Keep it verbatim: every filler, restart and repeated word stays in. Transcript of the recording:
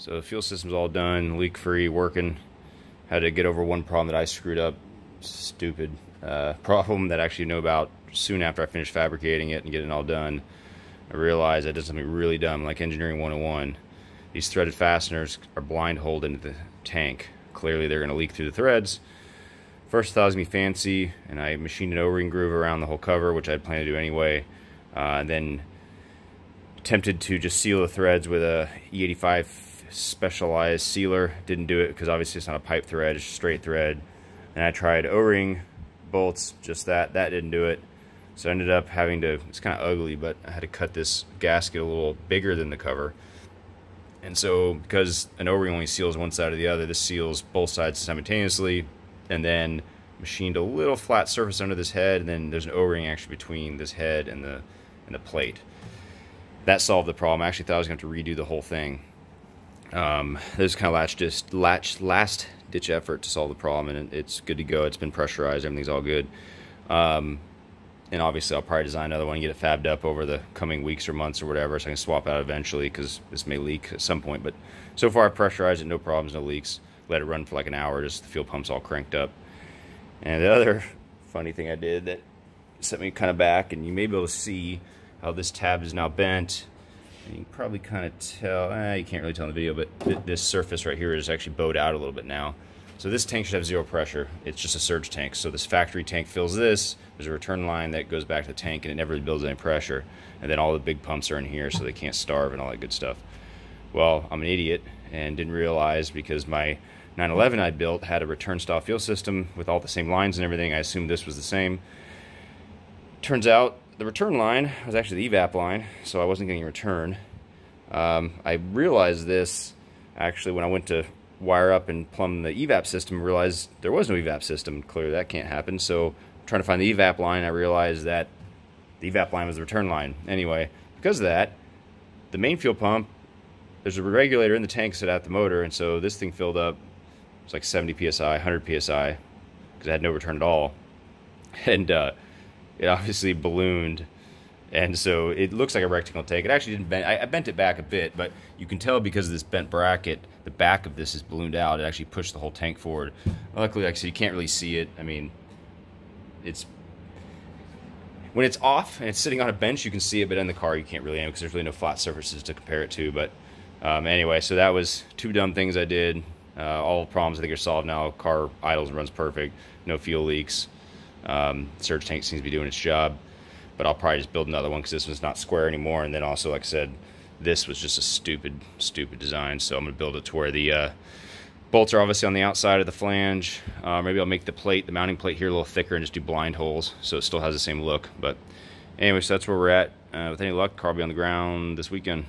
So the fuel system's all done, leak free, working. Had to get over one problem that I screwed up, stupid uh, problem that I actually know about soon after I finished fabricating it and getting it all done. I realized I did something really dumb, like engineering one oh one. These threaded fasteners are blind holed into the tank. Clearly they're gonna leak through the threads. First I thought it was gonna be fancy, and I machined an O-ring groove around the whole cover, which I had planned to do anyway. Uh, then attempted to just seal the threads with a E eighty-five specialized sealer. Didn't do it because obviously it's not a pipe thread, it's a straight thread. And I tried O-ring bolts, just that, that didn't do it. So I ended up having to, it's kind of ugly, but I had to cut this gasket a little bigger than the cover. And so because an O-ring only seals one side or the other, this seals both sides simultaneously, and then machined a little flat surface under this head, and then there's an O-ring actually between this head and the and the plate. That solved the problem. I actually thought I was going to have to redo the whole thing. Um, this is kind of last, just last, last ditch effort to solve the problem, and it, it's good to go. It's been pressurized. Everything's all good. Um, and obviously I'll probably design another one and get it fabbed up over the coming weeks or months or whatever, so I can swap out eventually, because this may leak at some point. But so far I've pressurized it, no problems, no leaks. Let it run for like an hour, just the fuel pump's all cranked up. And the other funny thing I did that sent me kind of back, and you may be able to see how this tab is now bent. And you can probably kind of tell, eh, you can't really tell in the video, but th this surface right here is actually bowed out a little bit now. So this tank should have zero pressure. It's just a surge tank. So this factory tank fills this. There's a return line that goes back to the tank, and it never builds any pressure. And then all the big pumps are in here, so they can't starve and all that good stuff. Well, I'm an idiot and didn't realize, because my nine eleven I built had a return style fuel system with all the same lines and everything. I assumed this was the same. Turns out the return line was actually the evap line, so I wasn't getting a return. Um, I realized this actually when I went to wire up and plumb the evap system, realized there was no evap system. Clearly that can't happen. So trying to find the evap line, I realized that the evap line was the return line. Anyway, because of that, the main fuel pump, there's a regulator in the tank set at the motor, and so this thing filled up. It's like seventy P S I, one hundred P S I, because I had no return at all. And uh, it obviously ballooned. And so it looks like a rectangle tank. It actually didn't bend. I, I bent it back a bit, but you can tell because of this bent bracket, the back of this is ballooned out. It actually pushed the whole tank forward. Luckily, like I said, you can't really see it. I mean, it's when it's off and it's sitting on a bench, you can see it, but in the car, you can't really, because there's really no flat surfaces to compare it to. But um, anyway, so that was two dumb things I did. Uh, all problems I think are solved now. Car idles and runs perfect. No fuel leaks. Um, surge tank seems to be doing its job. But I'll probably just build another one, because this one's not square anymore. And then also, like I said, this was just a stupid, stupid design. So I'm going to build it to where the uh, bolts are obviously on the outside of the flange. Uh, maybe I'll make the plate, the mounting plate here, a little thicker and just do blind holes, so it still has the same look. But anyway, so that's where we're at. Uh, with any luck, car will be on the ground this weekend.